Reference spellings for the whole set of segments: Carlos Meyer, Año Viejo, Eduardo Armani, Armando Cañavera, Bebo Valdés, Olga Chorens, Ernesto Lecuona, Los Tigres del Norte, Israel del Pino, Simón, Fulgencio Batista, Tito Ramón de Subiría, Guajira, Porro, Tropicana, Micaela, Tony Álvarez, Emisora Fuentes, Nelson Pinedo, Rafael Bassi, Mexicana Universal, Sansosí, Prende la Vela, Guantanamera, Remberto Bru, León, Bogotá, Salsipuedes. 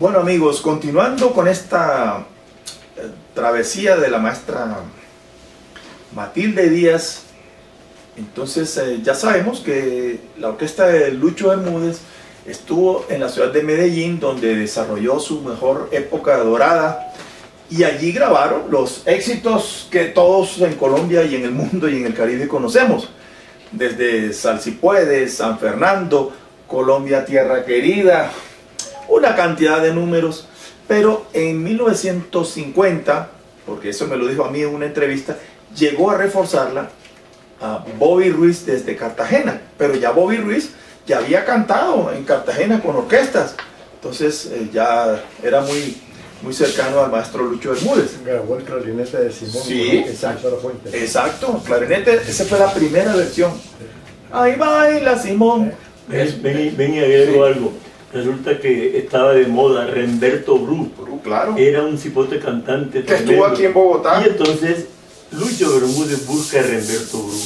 Bueno amigos, continuando con esta travesía de la maestra Matilde Díaz, entonces ya sabemos que la orquesta de Lucho Bermúdez estuvo en la ciudad de Medellín, donde desarrolló su mejor época dorada, y allí grabaron los éxitos que todos en Colombia y en el mundo y en el Caribe conocemos, desde Salsipuedes, San Fernando, Colombia Tierra Querida, una cantidad de números. Pero en 1950, porque eso me lo dijo a mí en una entrevista, llegó a reforzarla a Bobby Ruiz desde Cartagena, pero ya Bobby Ruiz ya había cantado en Cartagena con orquestas, entonces ya era muy cercano al maestro Lucho Bermúdez. Grabó el clarinete de Simón. Sí, exacto, clarinete, esa fue la primera versión. Ahí baila Simón. Ven y agrego algo. Resulta que estaba de moda Remberto Bru. Claro. Era un cipote cantante que estuvo aquí en Bogotá. Y entonces Lucho Bermúdez busca a Remberto Bru.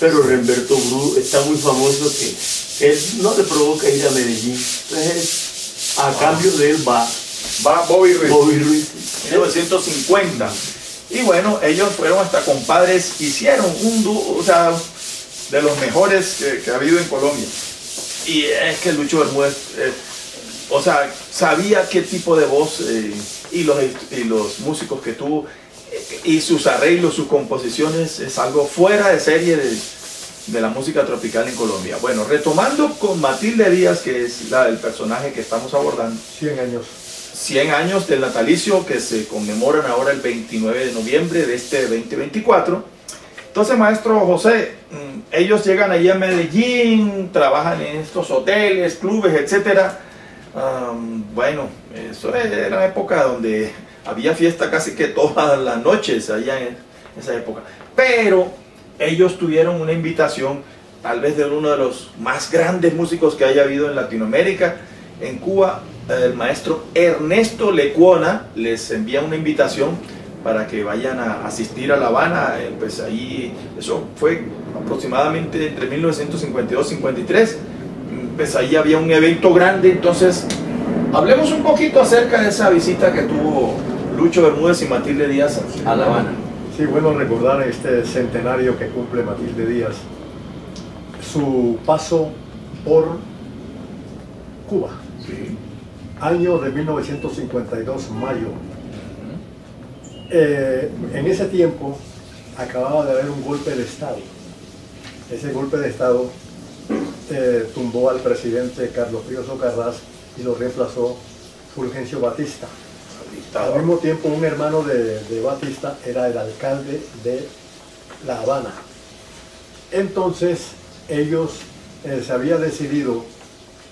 Pero Remberto Bru está muy famoso que él no le provoca ir a Medellín. Entonces, a cambio de él va Bobby Ruiz. Bobby Ruiz. 1950. Y bueno, ellos fueron hasta compadres, hicieron un dúo, o sea, de los mejores que ha habido en Colombia. Y es que Lucho Bermúdez, o sea, sabía qué tipo de voz y los músicos que tuvo, y sus arreglos, sus composiciones, es algo fuera de serie de la música tropical en Colombia. Bueno, retomando con Matilde Díaz, que es el personaje que estamos abordando. 100 años. 100 años del natalicio que se conmemoran ahora el 29 de noviembre de este 2024. Entonces, maestro José, ellos llegan allí a Medellín, trabajan en estos hoteles, clubes, etcétera. Bueno, eso era una época donde había fiesta casi que todas las noches allá en esa época. Pero ellos tuvieron una invitación, tal vez de uno de los más grandes músicos que haya habido en Latinoamérica, en Cuba, el maestro Ernesto Lecuona les envía una invitación para que vayan a asistir a La Habana. Pues ahí, eso fue aproximadamente entre 1952 y 53, pues ahí había un evento grande. Entonces, hablemos un poquito acerca de esa visita que tuvo Lucho Bermúdez y Matilde Díaz a La Habana. Sí, bueno, recordar este centenario que cumple Matilde Díaz, su paso por Cuba. Sí. Año de 1952, mayo. En ese tiempo acababa de haber un golpe de Estado. Ese golpe de Estado tumbó al presidente Carlos Prío Socarrás y lo reemplazó Fulgencio Batista. Al mismo tiempo, un hermano de Batista era el alcalde de La Habana. Entonces, ellos se había decidido,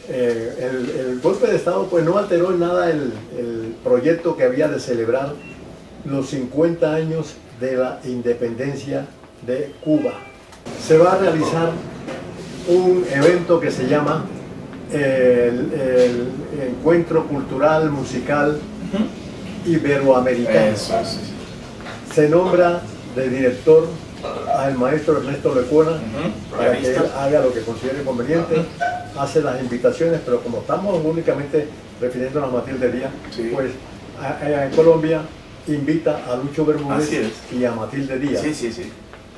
el golpe de Estado pues no alteró en nada el proyecto que había de celebrar los 50 años de la independencia de Cuba. Se va a realizar un evento que se llama el Encuentro Cultural Musical Iberoamericano. Se nombra de director al maestro Ernesto Lecuona para que él haga lo que considere conveniente. Hace las invitaciones, pero como estamos únicamente refiriéndonos a Matilde Díaz, pues en Colombia invita a Lucho Bermúdez y a Matilde Díaz.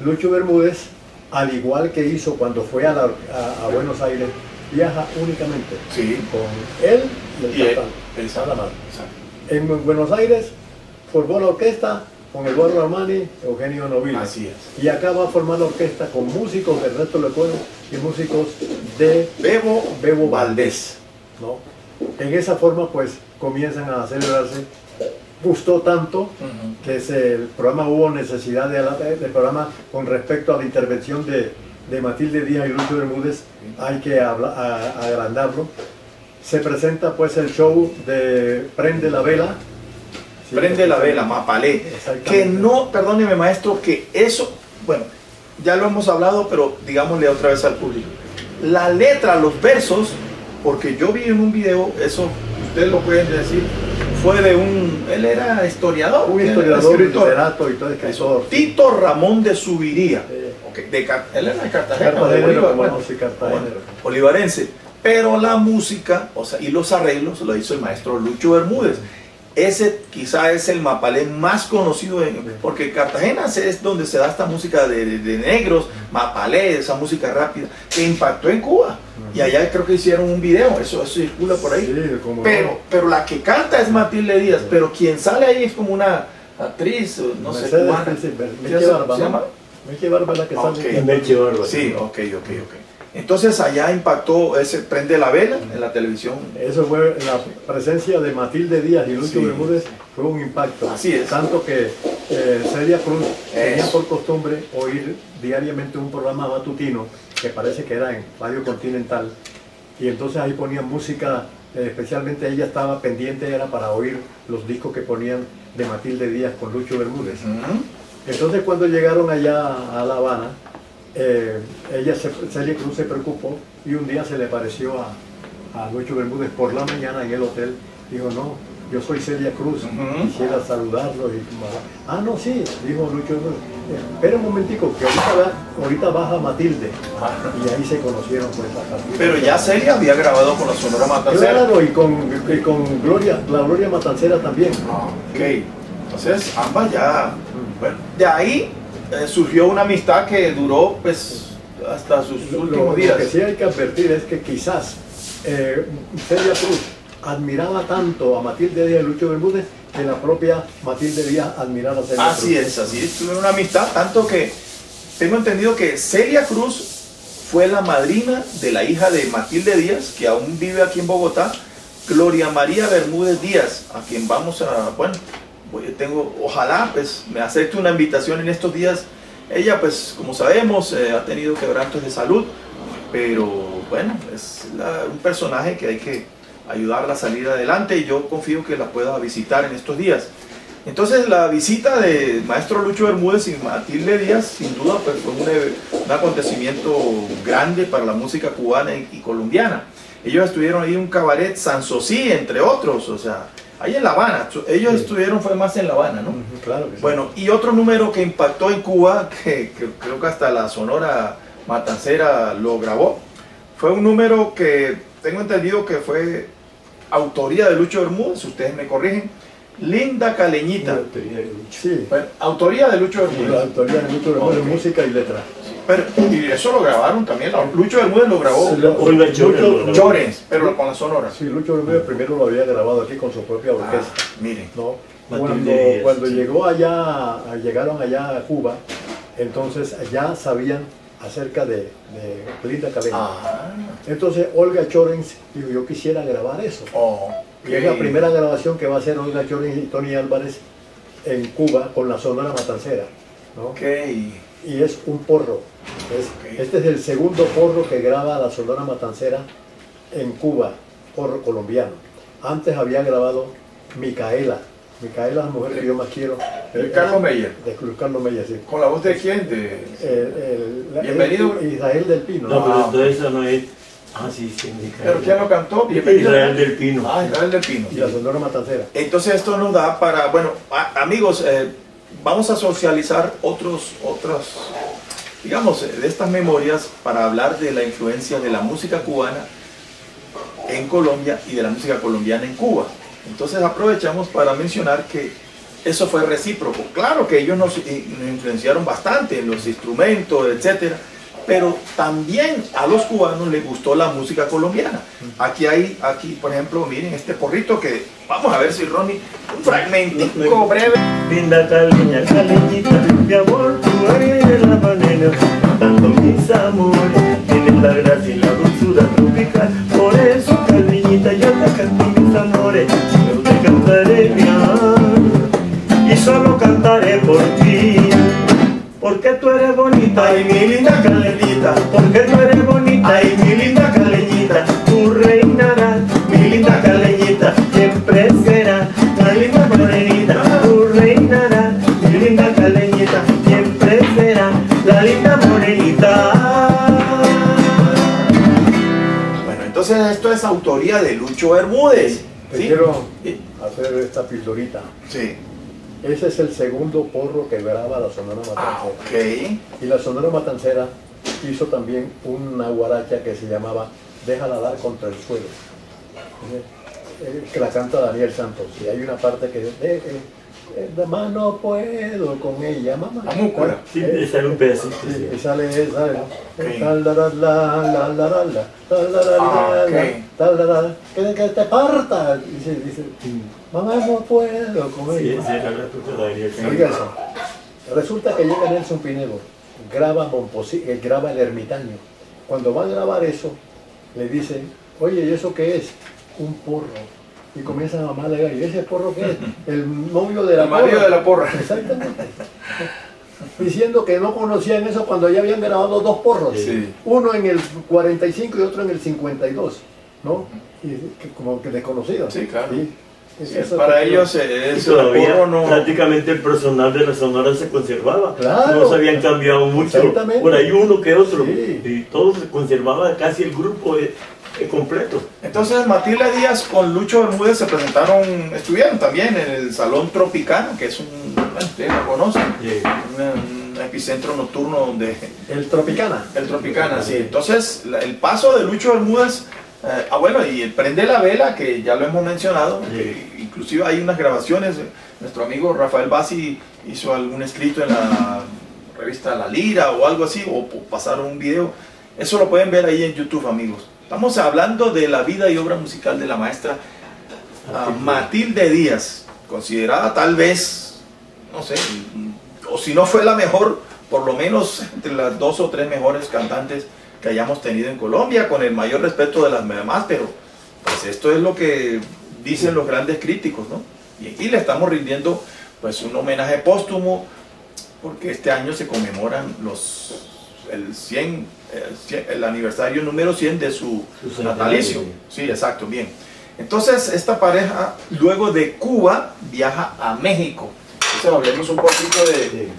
Lucho Bermúdez, al igual que hizo cuando fue a Buenos Aires, viaja únicamente con él y el cantante. En Buenos Aires formó la orquesta con Eduardo Armani, Eugenio Novil. Y acá va a formar la orquesta con músicos de Ernesto Lecuona y músicos de Bebo Valdés, ¿no? En esa forma pues comienzan a celebrarse. Gustó tanto que el programa, hubo necesidad del programa con respecto a la intervención de Matilde Díaz y Lucho Bermúdez. Hay que agrandarlo. Se presenta pues el show de Prende la Vela. Prende la Vela, Mapalé. Que no, perdóneme maestro, que eso, bueno, ya lo hemos hablado, pero digámosle otra vez al público. La letra, los versos, porque yo vi en un video, eso ustedes lo pueden decir, fue de él era historiador, escritor, literato y todo, escritor. Tito Ramón de Subiría, él era de Cartagena, Olivarense. Pero la música, o sea, y los arreglos lo hizo el maestro Lucho Bermúdez. Ese quizá es el mapalé más conocido, porque Cartagena es donde se da esta música de negros, mapalé, esa música rápida, que impactó en Cuba. Y allá creo que hicieron un video, eso circula por ahí. Sí, pero la que canta es Matilde Díaz, sí. Pero quien sale ahí es como una actriz, no sé, cubana. Melqui Barba la que sale. Melqui Barba. Sí, ok. Entonces allá impactó ese Prende la Vela en la televisión. Eso fue la presencia de Matilde Díaz y Lucho Bermúdez, fue un impacto. Así es. Tanto que Celia Cruz tenía por costumbre oír diariamente un programa matutino que parece que era en Radio Continental, y entonces ahí ponían música, especialmente ella estaba pendiente, era para oír los discos que ponían de Matilde Díaz con Lucho Bermúdez. Entonces cuando llegaron allá a La Habana, Celia Cruz se preocupó y un día se le pareció a Lucho Bermúdez por la mañana en el hotel. Dijo, no, yo soy Celia Cruz, quisiera saludarlo. Y, ah, no, sí, dijo Lucho Bermúdez, espera un momentico, que ahorita baja Matilde. Y ahí se conocieron. Pues, pero ya Celia había grabado con la Sonora Matancera. Claro, y con la Gloria Matancera también. Ok, entonces ambas ya, bueno, de ahí... surgió una amistad que duró pues hasta sus últimos días. Lo que sí hay que advertir es que quizás Celia Cruz admiraba tanto a Matilde Díaz y Lucho Bermúdez que la propia Matilde Díaz admiraba a Celia Cruz. Así es, tuvieron una amistad, tanto que tengo entendido que Celia Cruz fue la madrina de la hija de Matilde Díaz, que aún vive aquí en Bogotá, Gloria María Bermúdez Díaz, a quien vamos a... bueno, ojalá pues me acepte una invitación en estos días. Ella pues como sabemos ha tenido quebrantos de salud, pero bueno, es un personaje que hay que ayudarla a salir adelante, y yo confío que la pueda visitar en estos días. Entonces la visita de maestro Lucho Bermúdez y Matilde Díaz sin duda pues, fue un acontecimiento grande para la música cubana y colombiana. Ellos estuvieron ahí en un cabaret, Sansosí, entre otros, o sea, ahí en La Habana. Ellos estuvieron, fue más en La Habana, ¿no? Claro que sí. Bueno, y otro número que impactó en Cuba, que creo que hasta la Sonora Matancera lo grabó, fue un número que tengo entendido que fue autoría de Lucho Bermúdez, ustedes me corrigen, Linda Caleñita. Autoría de Lucho. Sí. Bueno, autoría de Lucho Bermúdez. La autoría de Lucho Bermúdez, okay. Música y letra. Pero, y eso lo grabaron también, Lucho Bermúdez lo grabó, sí, Olga Chorens, pero con la Sonora. Sí, Lucho Bermúdez primero lo había grabado aquí con su propia orquesta. Miren, ¿no? Cuando llegó allá, llegaron allá a Cuba, entonces ya sabían acerca de Linda Caleño. Entonces Olga Chorens dijo, yo quisiera grabar eso. Y es la primera grabación que va a hacer Olga Chorens y Tony Álvarez en Cuba con la Sonora Matancera, ¿no? Y es un porro. Este es el segundo porro que graba la Sonora Matancera en Cuba, porro colombiano. Antes había grabado Micaela, la mujer que yo más quiero. Carlos Meyer. De Carlos Meyer, sí. ¿Con la voz de quién? Bienvenido. Israel del Pino. No, pero eso no es. Ah, sí, Micaela. ¿Pero quién lo cantó? Bienvenido. Israel del Pino. Israel del Pino. Y la Sonora Matancera. Entonces esto nos da para, bueno, amigos, vamos a socializar otras, digamos, de estas memorias para hablar de la influencia de la música cubana en Colombia y de la música colombiana en Cuba. Entonces aprovechamos para mencionar que eso fue recíproco. Claro que ellos nos influenciaron bastante en los instrumentos, etcétera, pero también a los cubanos les gustó la música colombiana. Aquí por ejemplo, miren este porrito que vamos a ver si Ronnie, un fragmentico breve. Linda Caleña, Caleñita, mi amor, tú eres la manera, dando mis amores, tienes la gracia y la dulzura tropical, por eso Caleñita, yo te canto mis amores, yo te cantaré mi amor, y solo cantaré por ti. Porque tú eres bonita, ay mi linda Caleñita, porque tú eres bonita, ay mi linda Caleñita, tú reinarás, mi linda Caleñita, siempre serás, la linda morenita, tú reinarás, mi linda Caleñita, siempre serás, la linda morenita. Bueno, entonces esto es autoría de Lucho Bermúdez. Te quiero hacer esta pildorita. Sí. Ese es el segundo porro que graba la Sonora Matancera. Y la Sonora Matancera hizo también una guaracha que se llamaba déjala dar contra el suelo. Que la canta Daniel Santos. Y hay una parte que mamá, no puedo con ella, mamá. Y sale un pedazo. Y sale. Que te parta. Dice, mamá, no puedo con ella. Oiga eso. Resulta que llega Nelson Pinedo, graba El Ermitaño. Cuando va a grabar eso, le dicen, oye, ¿y eso qué es? Un porro. Y comienza a mamá a alegar, ¿y ese porro qué es? El novio de la porra. El marido de la porra. Exactamente. Diciendo que no conocían eso cuando ya habían grabado dos porros. Sí. Uno en el 45 y otro en el 52. ¿No? Y como que desconocido. Sí, claro. ¿Sí? Eso para ellos todavía no... prácticamente el personal de la Sonora se conservaba, claro, no se habían cambiado mucho, por ahí uno que otro, sí, y todo se conservaba, casi el grupo completo. Entonces Matilde Díaz con Lucho Bermúdez se presentaron, estuvieron también en el Salón Tropicana, que es un, ustedes lo conocen, sí, un epicentro nocturno donde... El Tropicana. El Tropicana, sí. Entonces el paso de Lucho Bermúdez... bueno, y el Prende la Vela, que ya lo hemos mencionado, sí, inclusive hay unas grabaciones, nuestro amigo Rafael Bassi hizo algún escrito en la revista La Lira o algo así, o pasaron un video, eso lo pueden ver ahí en YouTube, amigos. Estamos hablando de la vida y obra musical de la maestra Matilde Díaz, considerada tal vez, no sé, o si no fue la mejor, por lo menos entre las dos o tres mejores cantantes que hayamos tenido en Colombia, con el mayor respeto de las demás, pero pues esto es lo que dicen los grandes críticos, ¿no? Y aquí le estamos rindiendo pues un homenaje póstumo, porque este año se conmemoran el aniversario número 100 de su natalicio. Sí, exacto, bien. Entonces esta pareja luego de Cuba viaja a México. Hablemos un poquito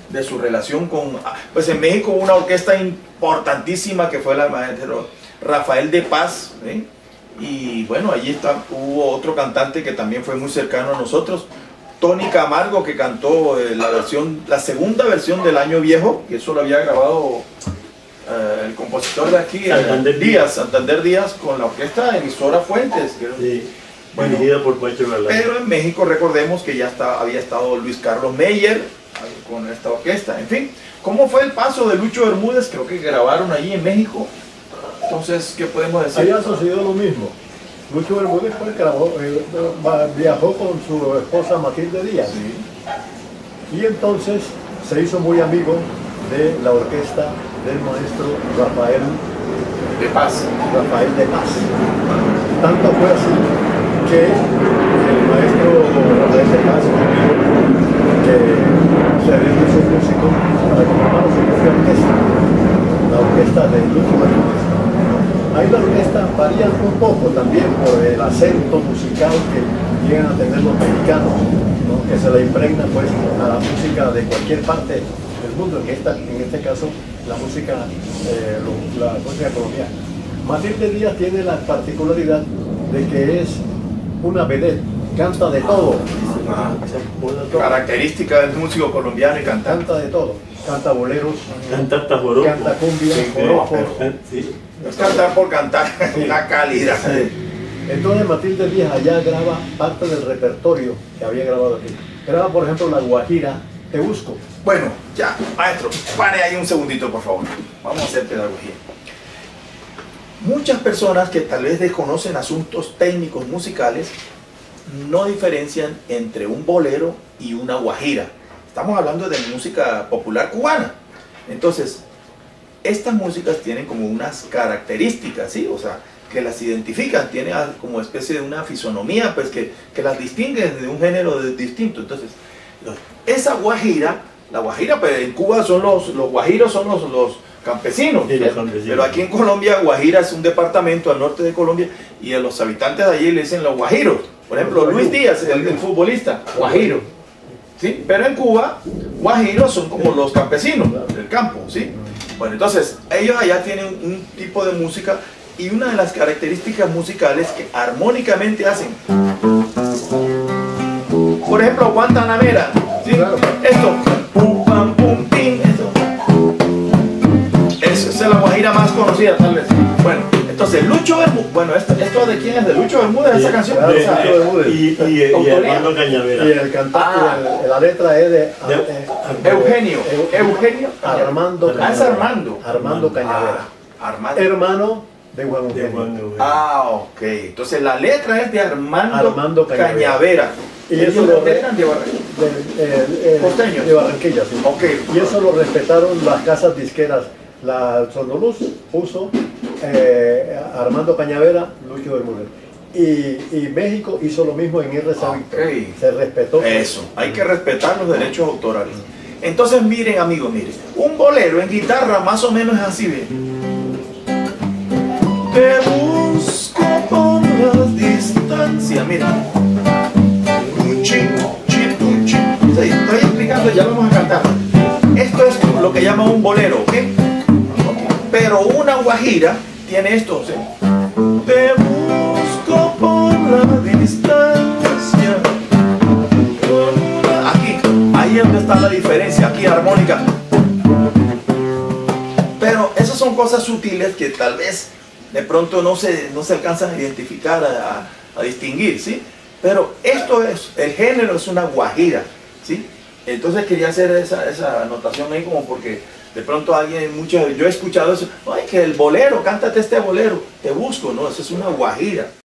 de su relación con, pues en México una orquesta importantísima que fue la maestro Rafael de Paz, ¿sí? Y bueno, allí hubo otro cantante que también fue muy cercano a nosotros, Tony Camargo, que cantó la segunda versión del Año Viejo, que eso lo había grabado el compositor de aquí, Santander Díaz, con la orquesta Emisora Fuentes, que bueno, pero en México recordemos que ya había estado Luis Carlos Meyer con esta orquesta. En fin, ¿cómo fue el paso de Lucho Bermúdez? Creo que grabaron allí en México. Entonces, ¿qué podemos decir? Había sucedido lo mismo. Lucho Bermúdez fue el que viajó con su esposa Matilde Díaz. Sí. Y entonces se hizo muy amigo de la orquesta del maestro Rafael de Paz. Rafael de Paz. Tanto fue así que el maestro Rafael de Paz, que se había hecho un músico para conformar su propia orquesta, la orquesta de Lucho Bermúdez. Ahí la orquesta varía un poco también por el acento musical que llegan a tener los mexicanos, ¿no? Que se le impregna pues a la música de cualquier parte del mundo, en este caso la música, la música colombiana. Matilde Díaz tiene la particularidad de que es una vedette, canta de todo. Característica del músico colombiano y cantante. Canta de todo. Canta boleros, canta joropo, canta cumbia, joropo. Sí. Es cantar por cantar, sí, una calidad. Sí. Entonces Matilde Díaz allá graba parte del repertorio que había grabado aquí. Graba, por ejemplo, la guajira Te Busco. Bueno, ya, maestro, pare ahí un segundito, por favor. Vamos a hacer pedagogía. Muchas personas que tal vez desconocen asuntos técnicos musicales no diferencian entre un bolero y una guajira. Estamos hablando de música popular cubana. Entonces, estas músicas tienen como unas características, ¿sí? O sea, que las identifican, tienen como especie de una fisonomía, pues que las distinguen de un género distinto. Entonces, esa guajira, la guajira, pues en Cuba son los guajiros, son los campesinos, sí, pero aquí en Colombia Guajira es un departamento al norte de Colombia y a los habitantes de allí le dicen los guajiros. Por ejemplo, Luis Díaz, el futbolista, guajiro, ¿sí? Pero en Cuba, guajiros son como los campesinos del campo, ¿sí? Bueno, entonces ellos allá tienen un tipo de música y una de las características musicales que armónicamente hacen, por ejemplo, Guantanamera, ¿sí? Esto, pum, pam, pum, pim, esto. Esa es la guajira más conocida, tal vez. Bueno, entonces Entonces, Lucho Bermúdez, bueno, esto de quién es, de Lucho Bermúdez, esa canción. Y Armando Cañavera. Y el cantante, la letra es de Eugenio. Armando. Ah, es Armando. Armando Cañavera. Hermano de Juan Eugenio. Ah, ok. Entonces, la letra es de Armando Cañavera. Y eso lo de Barranquilla, sí. Okay. Y eso lo respetaron las casas disqueras. La Sonoluz puso Armando Cañavera, Lucho Bermúdez. Y México hizo lo mismo en Irresabito. Okay. Se respetó. Eso, hay que respetar los derechos autorales. Entonces miren amigos, miren. Un bolero en guitarra más o menos es así, bien. Te busco por las distancias, miren. Estoy explicando y ya vamos a cantar. Esto es lo que llaman un bolero, ¿ok? Pero una guajira tiene esto, ¿sí? Te busco por la distancia. Aquí, ahí es donde está la diferencia, aquí armónica. Pero esas son cosas sutiles que tal vez de pronto no se alcanzan a identificar, a distinguir, ¿sí? Pero esto es, el género es una guajira, ¿sí? Entonces quería hacer esa anotación ahí como porque de pronto alguien, yo he escuchado eso, ay, que el bolero, cántate este bolero, te busco, no, eso es una guajira.